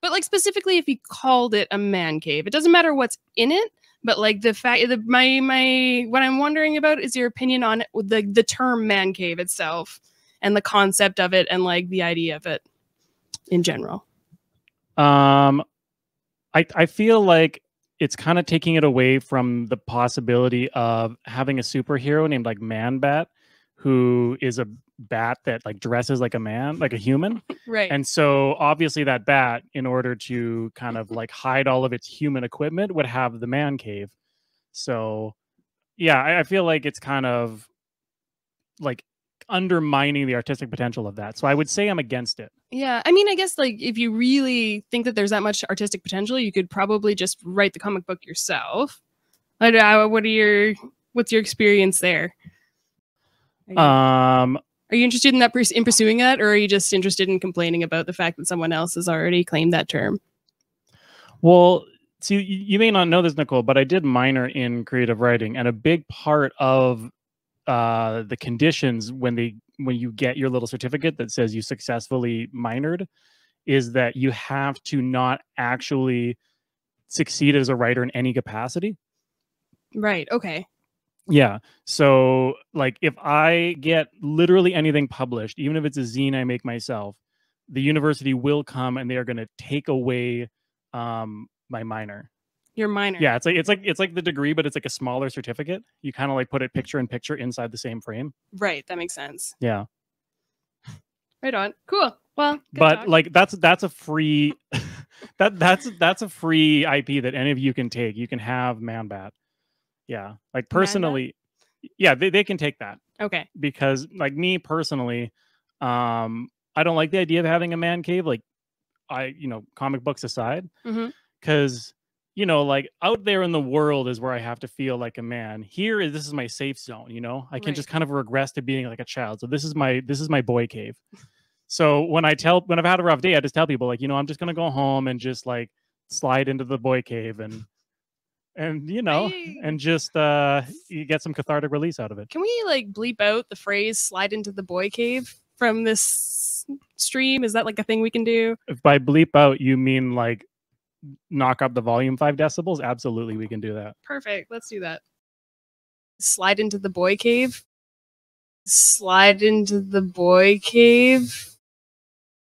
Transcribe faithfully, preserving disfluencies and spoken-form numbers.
But like specifically if he called it a man cave, it doesn't matter what's in it. But like the fact that my, my, what I'm wondering about is your opinion on the, the term man cave itself and the concept of it and like the idea of it in general. Um, I, I feel like it's kind of taking it away from the possibility of having a superhero named like Man-Bat, who is a bat that like dresses like a man, like a human. Right. And so obviously that bat, in order to kind of like hide all of its human equipment, would have the man cave. So yeah, I, I feel like it's kind of like undermining the artistic potential of that. So I would say I'm against it. Yeah. I mean, I guess like if you really think that there's that much artistic potential, you could probably just write the comic book yourself. I don't know, what are your, what's your experience there? Are you, um, are you interested in that, in pursuing that, or are you just interested in complaining about the fact that someone else has already claimed that term? Well, see, you may not know this, Nicole, but I did minor in creative writing, and a big part of uh, the conditions when they when you get your little certificate that says you successfully minored is that you have to not actually succeed as a writer in any capacity. Right. Okay. Yeah. So like if I get literally anything published, even if it's a zine I make myself, the university will come and they are going to take away um, my minor. Your minor. Yeah. It's like, it's like, it's like the degree, but it's like a smaller certificate. You kind of like put it picture in picture inside the same frame. Right. That makes sense. Yeah. Right on. Cool. Well, good but talk. Like that's, that's a free, that that's, that's a free I P that any of you can take. You can have Man-Bat. Yeah, like personally, yeah, they, they can take that. Okay. Because like me personally, um, I don't like the idea of having a man cave. Like I, you know, comic books aside, because, mm-hmm. you know, like out there in the world is where I have to feel like a man. Here is, this is my safe zone. You know, I can right. just kind of regress to being like a child. So this is my, this is my boy cave. So when I tell, when I've had a rough day, I just tell people like, you know, I'm just going to go home and just like slide into the boy cave and. And, you know, I, and just uh, you get some cathartic release out of it. Can we, like, bleep out the phrase slide into the boy cave from this stream? Is that, like, a thing we can do? If by bleep out, you mean, like, knock up the volume five decibels? Absolutely, we can do that. Perfect. Let's do that. Slide into the boy cave. Slide into the boy cave.